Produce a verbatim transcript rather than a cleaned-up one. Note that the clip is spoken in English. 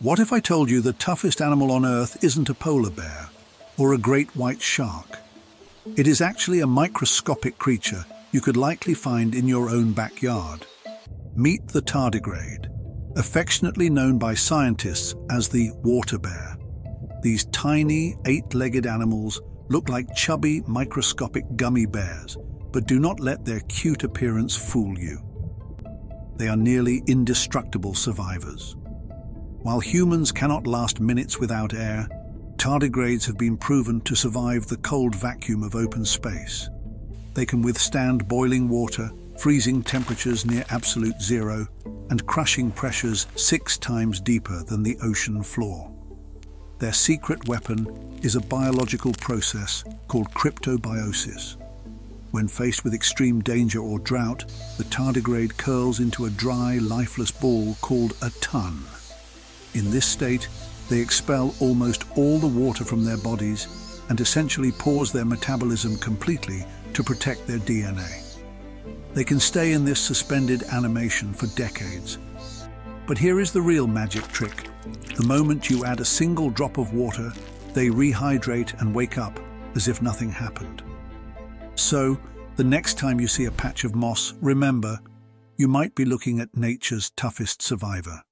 What if I told you the toughest animal on Earth isn't a polar bear or a great white shark? It is actually a microscopic creature you could likely find in your own backyard. Meet the tardigrade, affectionately known by scientists as the water bear. These tiny, eight-legged animals look like chubby, microscopic gummy bears, but do not let their cute appearance fool you. They are nearly indestructible survivors. While humans cannot last minutes without air, tardigrades have been proven to survive the cold vacuum of open space. They can withstand boiling water, freezing temperatures near absolute zero, and crushing pressures six times deeper than the ocean floor. Their secret weapon is a biological process called cryptobiosis. When faced with extreme danger or drought, the tardigrade curls into a dry, lifeless ball called a tun. In this state, they expel almost all the water from their bodies and essentially pause their metabolism completely to protect their D N A. They can stay in this suspended animation for decades. But here is the real magic trick. The moment you add a single drop of water, they rehydrate and wake up as if nothing happened. So, the next time you see a patch of moss, remember, you might be looking at nature's toughest survivor.